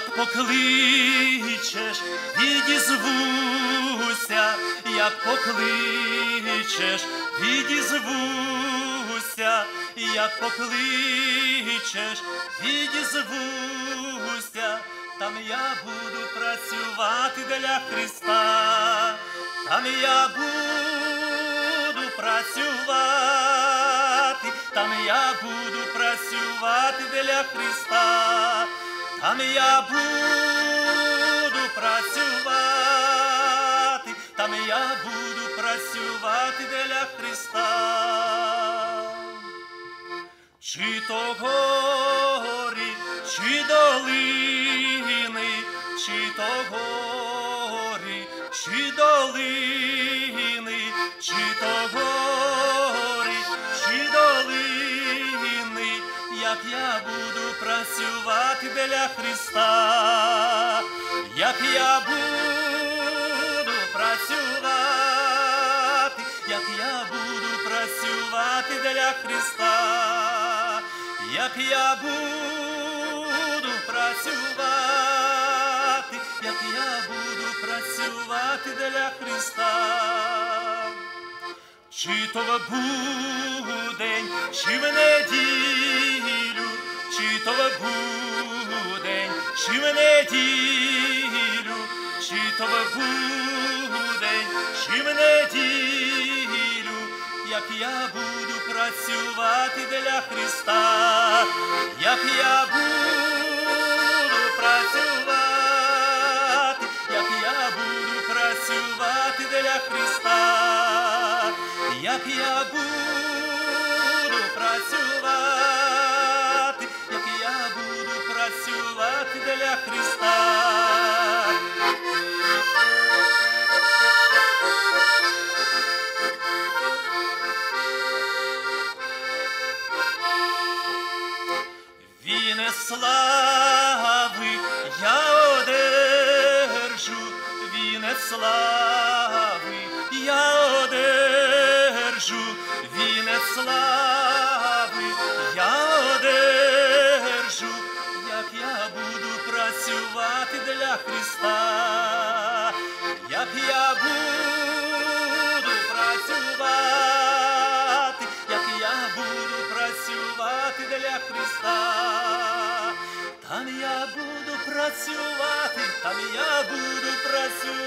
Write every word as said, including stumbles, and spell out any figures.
як покличеш, відізвуся, як покличеш, відізвуся, як покличеш, відізвуся, там я буду працювати для Христа, там я буду працювати, там я буду працювати для Христа. Там я буду працювати, там я буду працювати для Христа. Чи то горі, чи долини, чи то горі, чи долини, чи то горі, чи долини, як я буду працювати для Христа, як я буду працювати, як я буду працювати для Христа, як я буду працювати, як я буду працювати для Христа. Чи то в будень, чи в неділю, чи то в будень, чи в неділю, чи то в будень, чи в неділю, як я буду працювати для Христа, як я буду працювати, як я буду працювати для Христа, як я буду працювати, працювати для Христа. Вінець слави я одержу, вінець слави я одержу, вінець слави я одержу, як я буду працювати для Христа, як я буду працювати, як я буду працювати для Христа, там я буду працювати, там я буду працювати.